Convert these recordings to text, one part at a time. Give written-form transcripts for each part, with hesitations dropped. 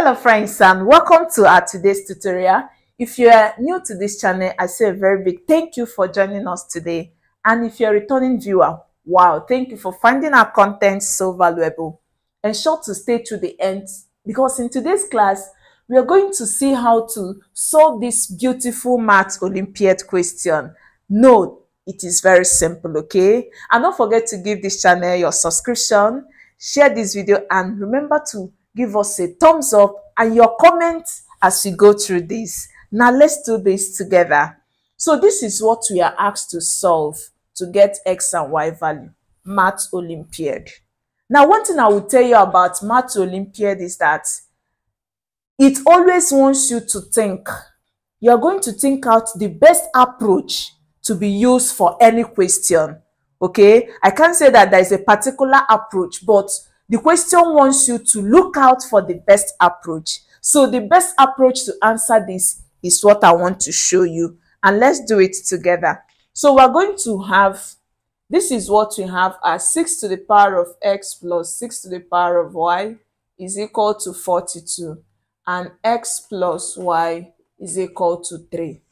Hello friends and welcome to our today's tutorial. If you are new to this channel, I say a very big thank you for joining us today. And if you are a returning viewer, wow, thank you for finding our content so valuable. Ensure to stay to the end because in today's class, we are going to see how to solve this beautiful Math Olympiad question. Note, it is very simple, okay? And don't forget to give this channel your subscription, share this video, and remember to give us a thumbs up and your comments as we go through this. Now let's do this together. So this is what we are asked to solve to get X and Y value, Math Olympiad. Now one thing I will tell you about Math Olympiad is that it always wants you to think. You're going to think out the best approach to be used for any question, okay? I can't say that there is a particular approach, but the question wants you to look out for the best approach. So the best approach to answer this is what I want to show you. And let's do it together. So we're going to have, this is what we have as 6 to the power of x plus 6 to the power of y is equal to 42. And x plus y is equal to 3.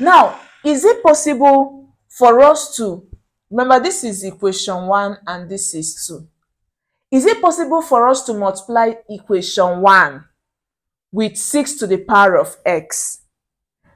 Now, is it possible for us to, remember this is equation 1 and this is 2. Is it possible for us to multiply equation 1 with 6 to the power of x?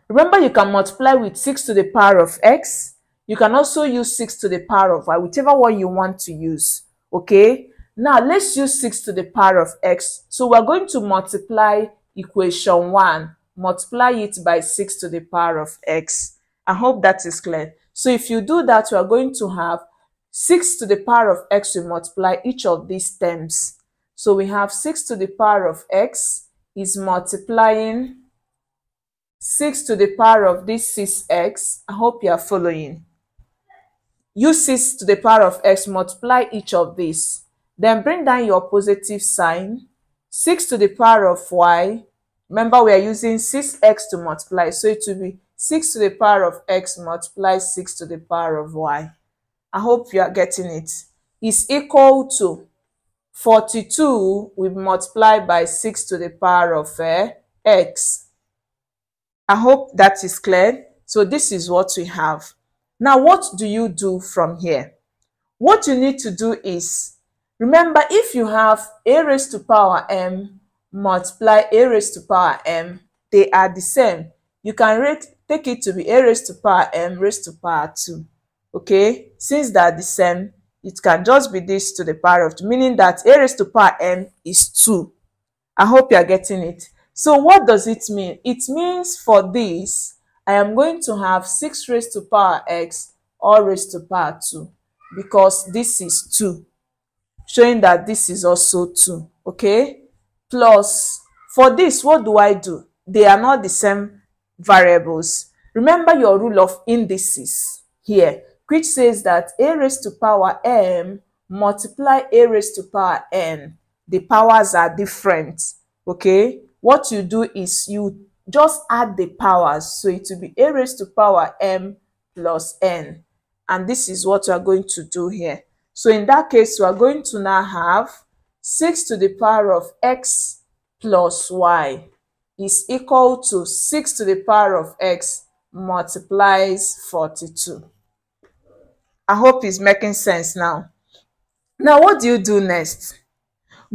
Remember, you can multiply with 6 to the power of x. You can also use 6 to the power of y, whichever one you want to use. Okay? Now, let's use 6 to the power of x. So, we're going to multiply equation 1. Multiply it by 6 to the power of x. I hope that is clear. So, if you do that, we are going to have 6 to the power of x, we multiply each of these terms. So we have 6 to the power of x is multiplying 6 to the power of this 6x. I hope you are following. Use 6 to the power of x, multiply each of these. Then bring down your positive sign. 6 to the power of y. Remember, we are using 6x to multiply. So it will be 6 to the power of x multiply 6 to the power of y. I hope you are getting it. Is equal to 42 we multiply by 6 to the power of x. I hope that is clear. So this is what we have. Now what do you do from here? What you need to do is, remember if you have a raised to power m, multiply a raised to power m, they are the same. You can take it to be a raised to power m raised to power 2. Okay, since they are the same, it can just be this to the power of 2, meaning that a raised to power m is 2. I hope you are getting it. So what does it mean? It means for this, I am going to have 6 raised to power x or raised to power 2 because this is 2, showing that this is also 2. Okay, plus for this, what do I do? They are not the same variables. Remember your rule of indices here, which says that a raised to power m multiply a raised to power n. The powers are different, okay? What you do is you just add the powers. So it will be a raised to power m plus n. And this is what we are going to do here. So in that case, we are going to now have 6 to the power of x plus y is equal to 6 to the power of x multiplies 42. I hope it's making sense now. Now, what do you do next?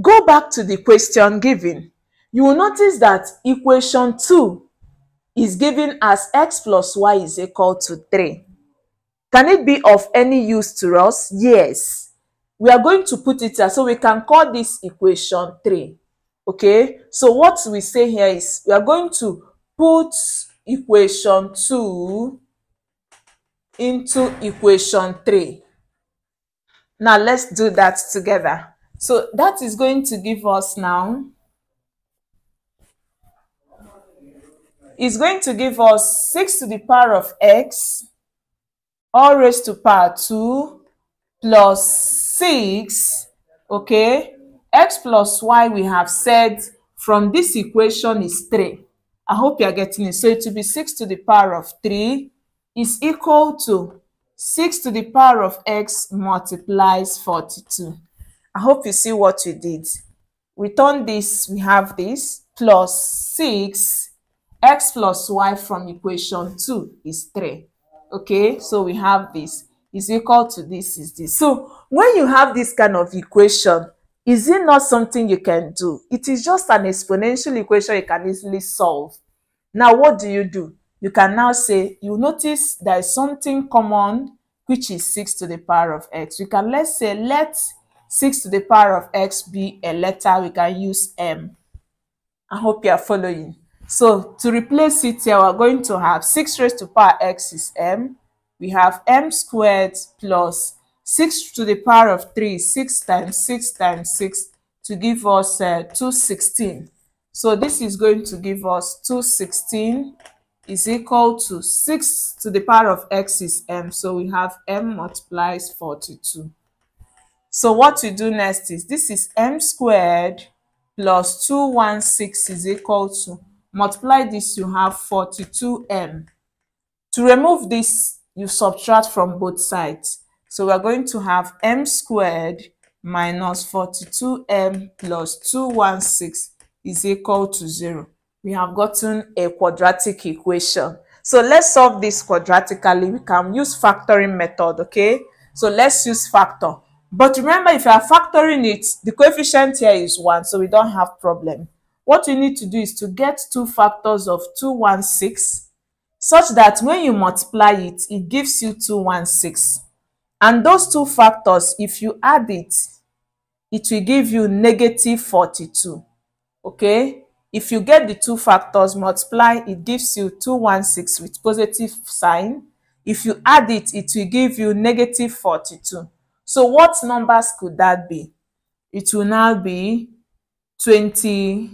Go back to the question given. You will notice that equation 2 is given as x plus y is equal to 3. Can it be of any use to us? Yes. We are going to put it here, so we can call this equation 3. Okay? So what we say here is we are going to put equation 2 into equation 3. Now let's do that together. So that is going to give us now, it's going to give us 6 to the power of x all raised to power 2 plus 6, okay, x plus y we have said from this equation is 3. I hope you are getting it. So it will be 6 to the power of 3 is equal to 6 to the power of x multiplies 42. I hope you see what we did. we turn this, we have this plus 6, x plus y from equation 2 is 3. Okay, so we have this is equal to this is this. So when you have this kind of equation, is it not something you can do? It is just an exponential equation you can easily solve. Now what do? You can now say, you notice there is something common, which is 6 to the power of x. We can, let's say, let 6 to the power of x be a letter. We can use m. I hope you are following. So to replace it here, we're going to have 6 raised to power x is m. We have m squared plus 6 to the power of 3, 6 times 6 times 6 to give us 216. So this is going to give us 216 is equal to 6 to the power of x is m. So we have m multiplies 42. So what we do next is, this is m squared plus 216 is equal to, multiply this, you have 42m. To remove this, you subtract from both sides. So we're going to have m squared minus 42m plus 216 is equal to 0. We have gotten a quadratic equation. So let's solve this quadratically. We can use factoring method, okay? So let's use factor. But remember, if you are factoring it, the coefficient here is 1, so we don't have problem. What you need to do is to get two factors of 216 such that when you multiply it, it gives you 216. And those two factors, if you add it, it will give you negative 42. Okay? If you get the two factors, multiply, it gives you 216 with positive sign. If you add it, it will give you negative 42. So what numbers could that be? It will now be 26,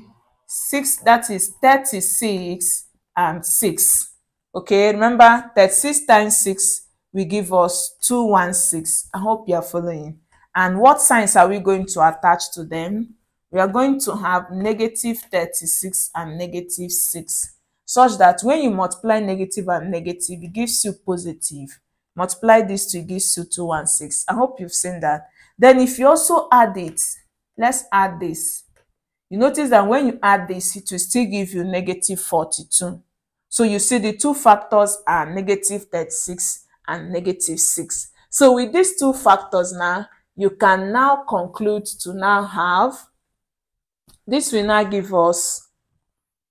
that is 36 and 6. Okay, remember 36 times 6 will give us 216. I hope you are following. And what signs are we going to attach to them? We are going to have negative 36 and negative 6, such that when you multiply negative and negative, it gives you positive. Multiply this to give you 216. I hope you've seen that. Then if you also add it, let's add this. You notice that when you add this, it will still give you negative 42. So you see the two factors are negative 36 and negative 6. So with these two factors now, you can now conclude to now have, this will now give us,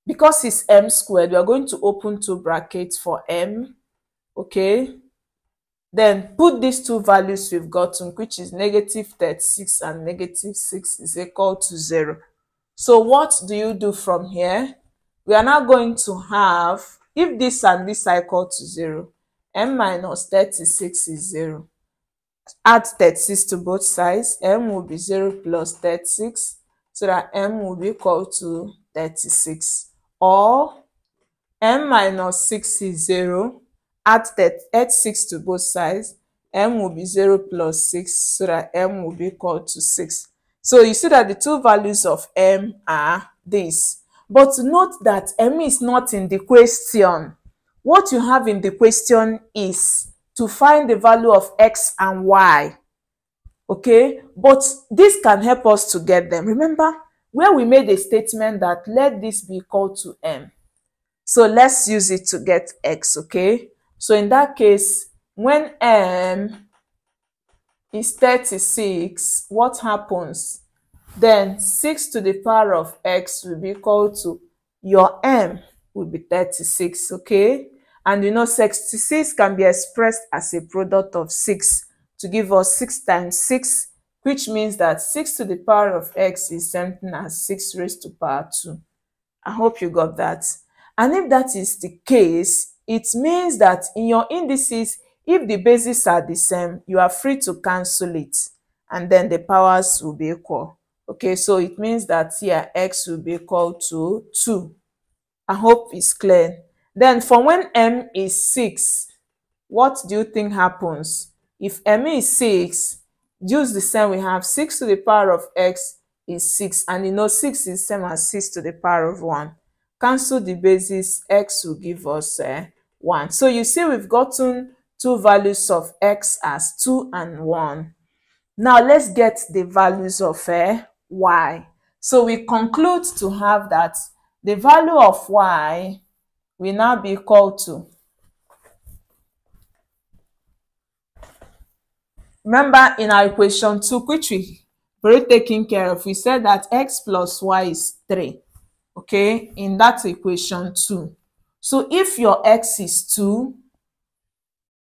because it's m squared, we are going to open two brackets for m, okay? Then put these two values we've gotten, which is negative 36 and negative 6 is equal to 0. So what do you do from here? We are now going to have, if this and this are equal to 0, m minus 36 is 0. Add 36 to both sides, m will be 0 plus 36, so that m will be equal to 36. Or m minus 6 is 0. Add 6 to both sides, m will be 0 plus 6, so that m will be equal to 6. So you see that the two values of m are this. But note that m is not in the question. What you have in the question is to find the value of x and y. Okay? But this can help us to get them. Remember, where we made a statement that let this be equal to m. So let's use it to get x, okay? So in that case, when m is 36, what happens? Then 6 to the power of x will be equal to, your m will be 36, okay? And you know 66 can be expressed as a product of 6 to give us 6 times 6, which means that 6 to the power of x is something as 6 raised to power 2. I hope you got that. And if that is the case, it means that in your indices, if the bases are the same, you are free to cancel it, and then the powers will be equal. Okay, so it means that here x will be equal to 2. I hope it's clear. Then for when m is 6, what do you think happens? If m is 6, use the same, we have 6 to the power of x is 6, and you know 6 is same as 6 to the power of 1. Cancel the bases, x will give us 1. So you see we've gotten two values of x as 2 and 1. Now let's get the values of y. So we conclude to have that the value of y will now be equal to, remember in our equation 2, which we were taking care of, we said that x plus y is 3, okay, in that equation 2. So if your x is 2,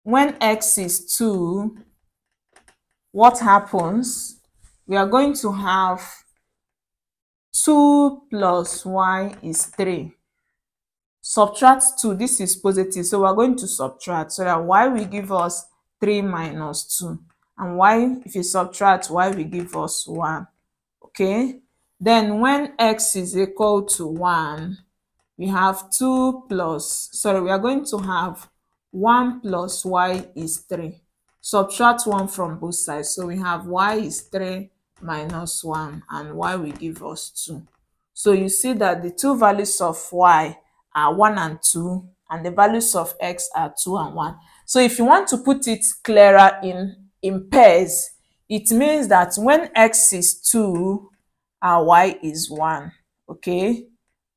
when x is 2, what happens? We are going to have 2 plus y is 3. Subtract 2. This is positive, so we're going to subtract. So that y will give us 3 minus 2. And y, if you subtract, y will give us 1. Okay? Then when x is equal to 1, we have 2 plus, sorry, we are going to have 1 plus y is 3. Subtract 1 from both sides. So we have y is 3 minus 1, and y will give us 2. So you see that the two values of y are 1 and 2, and the values of x are 2 and 1. So if you want to put it clearer in pairs, it means that when x is 2, our y is 1, okay?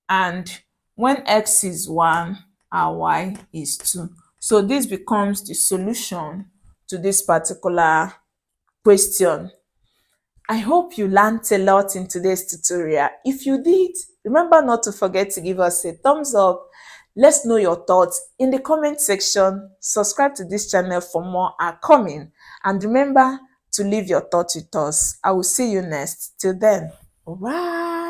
And when x is 1, our y is 2. So this becomes the solution to this particular question. I hope you learned a lot in today's tutorial. If you did, remember not to forget to give us a thumbs up. Let's know your thoughts in the comment section. Subscribe to this channel for more are coming. And remember to leave your thoughts with us. I will see you next. Till then, bye.